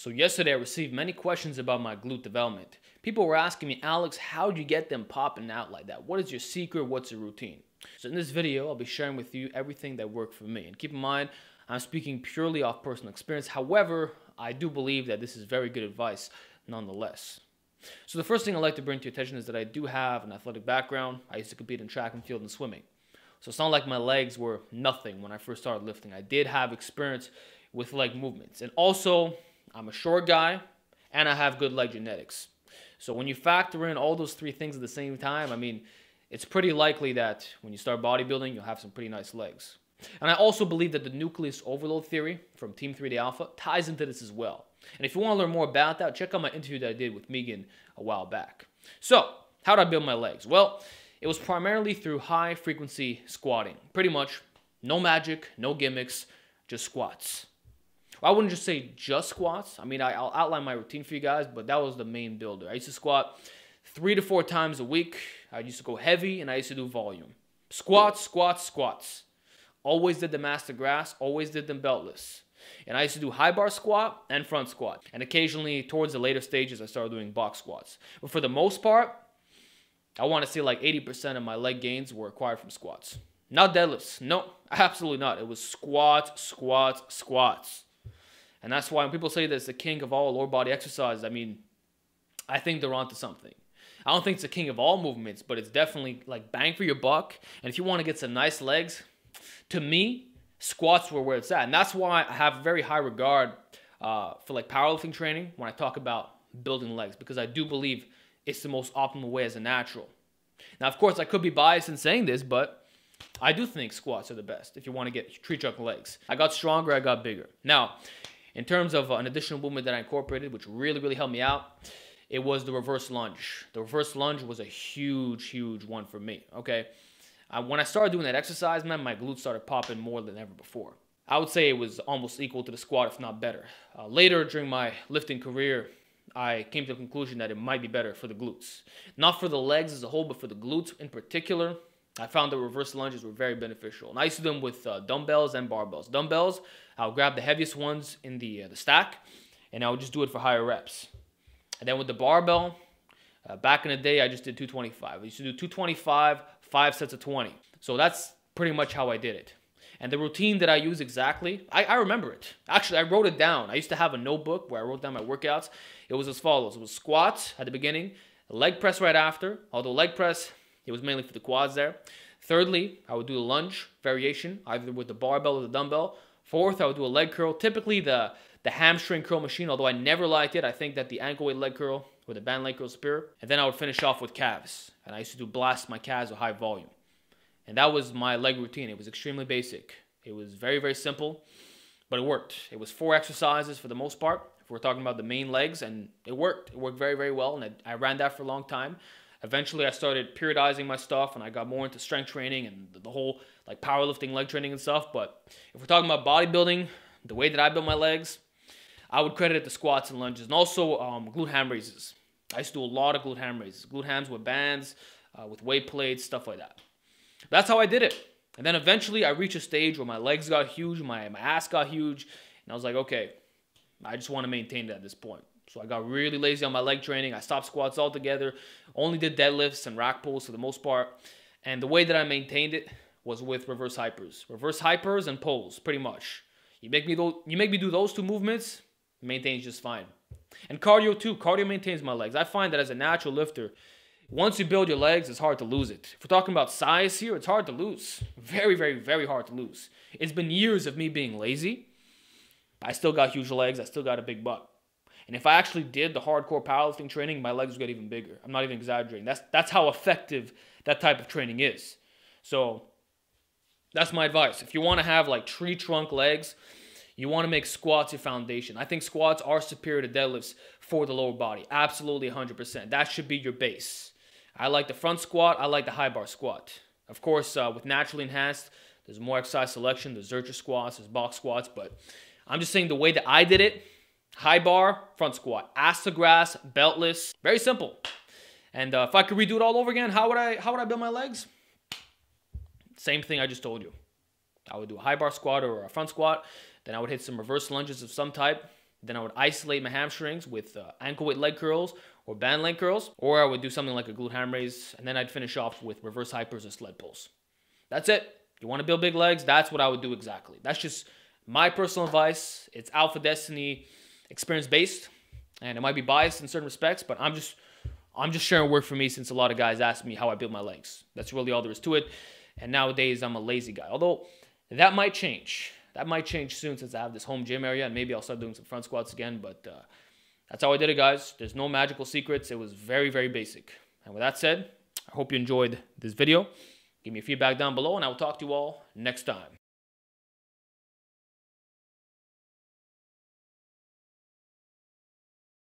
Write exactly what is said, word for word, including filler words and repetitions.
So yesterday I received many questions about my glute development. People were asking me, Alex, how do you get them popping out like that? What is your secret? What's your routine? So in this video, I'll be sharing with you everything that worked for me. And keep in mind, I'm speaking purely off personal experience. However, I do believe that this is very good advice nonetheless. So the first thing I'd like to bring to your attention is that I do have an athletic background. I used to compete in track and field and swimming. So it's not like my legs were nothing when I first started lifting. I did have experience with leg movements. And also, I'm a short guy, and I have good leg genetics. So when you factor in all those three things at the same time, I mean, it's pretty likely that when you start bodybuilding, you'll have some pretty nice legs. And I also believe that the nucleus overload theory from Team three D Alpha ties into this as well. And if you want to learn more about that, check out my interview that I did with Megan a while back. So, how did I build my legs? Well, it was primarily through high-frequency squatting. Pretty much, no magic, no gimmicks, just squats. I wouldn't just say just squats. I mean, I, I'll outline my routine for you guys, but that was the main builder. I used to squat three to four times a week. I used to go heavy, and I used to do volume. Squats, squats, squats. Always did the master grasp, always did them beltless. And I used to do high bar squat and front squat. And occasionally, towards the later stages, I started doing box squats. But for the most part, I want to say like eighty percent of my leg gains were acquired from squats. Not deadlifts. No, absolutely not. It was squats, squats, squats. And that's why when people say that it's the king of all lower body exercises, I mean, I think they're onto something. I don't think it's the king of all movements, but it's definitely like bang for your buck. And if you want to get some nice legs, to me, squats were where it's at. And that's why I have very high regard uh, for like powerlifting training when I talk about building legs, because I do believe it's the most optimal way as a natural. Now, of course, I could be biased in saying this, but I do think squats are the best if you want to get tree trunk legs. I got stronger, I got bigger. Now, in terms of an additional movement that I incorporated, which really, really helped me out, it was the reverse lunge. The reverse lunge was a huge, huge one for me, okay? I, when I started doing that exercise, man, my glutes started popping more than ever before. I would say it was almost equal to the squat, if not better. Uh, later during my lifting career, I came to the conclusion that it might be better for the glutes. Not for the legs as a whole, but for the glutes in particular, I found the reverse lunges were very beneficial. And I used to do them with uh, dumbbells and barbells. Dumbbells, I'll grab the heaviest ones in the, uh, the stack, and I would just do it for higher reps. And then with the barbell, uh, back in the day, I just did two twenty-five. I used to do two twenty-five, five sets of twenty. So that's pretty much how I did it. And the routine that I use exactly, I, I remember it. Actually, I wrote it down. I used to have a notebook where I wrote down my workouts. It was as follows. It was squats at the beginning, leg press right after, although leg press, it was mainly for the quads there. Thirdly, I would do a lunge variation, either with the barbell or the dumbbell. Fourth, I would do a leg curl, typically the, the hamstring curl machine, although I never liked it. I think that the ankle weight leg curl or the band leg curl is superior. And then I would finish off with calves. And I used to do blast my calves with high volume. And that was my leg routine. It was extremely basic. It was very, very simple, but it worked. It was four exercises for the most part, if we're talking about the main legs, and it worked. It worked very, very well, and I, I ran that for a long time. Eventually, I started periodizing my stuff, and I got more into strength training and the whole like powerlifting, leg training and stuff. But if we're talking about bodybuilding, the way that I built my legs, I would credit it to squats and lunges, and also um, glute ham raises. I used to do a lot of glute ham raises, glute hams with bands, uh, with weight plates, stuff like that. That's how I did it. And then eventually, I reached a stage where my legs got huge, my, my ass got huge, and I was like, okay, I just want to maintain that at this point. So I got really lazy on my leg training. I stopped squats altogether, only did deadlifts and rack pulls for the most part. And the way that I maintained it was with reverse hypers. Reverse hypers and pulls, pretty much. You make me, you make me do those two movements, it maintains just fine. And cardio too. Cardio maintains my legs. I find that as a natural lifter, once you build your legs, it's hard to lose it. If we're talking about size here, it's hard to lose. Very, very, very hard to lose. It's been years of me being lazy. I still got huge legs. I still got a big butt. And if I actually did the hardcore powerlifting training, my legs would get even bigger. I'm not even exaggerating. That's, that's how effective that type of training is. So that's my advice. If you want to have like tree trunk legs, you want to make squats your foundation. I think squats are superior to deadlifts for the lower body. Absolutely one hundred percent. That should be your base. I like the front squat. I like the high bar squat. Of course, uh, with naturally enhanced, there's more exercise selection. There's Zurcher squats. There's box squats. But I'm just saying the way that I did it, high bar, front squat, ass to grass, beltless, very simple. And uh, if I could redo it all over again, how would I, how would I build my legs? Same thing I just told you. I would do a high bar squat or a front squat. Then I would hit some reverse lunges of some type. Then I would isolate my hamstrings with uh, ankle weight leg curls or band leg curls, or I would do something like a glute ham raise, and then I'd finish off with reverse hypers or sled pulls. That's it. You want to build big legs? That's what I would do exactly. That's just my personal advice. It's Alpha Destiny experience based, and it might be biased in certain respects, but I'm just I'm just sharing work for me since a lot of guys ask me how I build my legs. That's really all there is to it. And nowadays I'm a lazy guy, although that might change. That might change soon since I have this home gym area, and maybe I'll start doing some front squats again, but uh, that's how I did it, guys. There's no magical secrets. It was very, very basic. And with that said, I hope you enjoyed this video. Give me feedback down below, and I will talk to you all next time.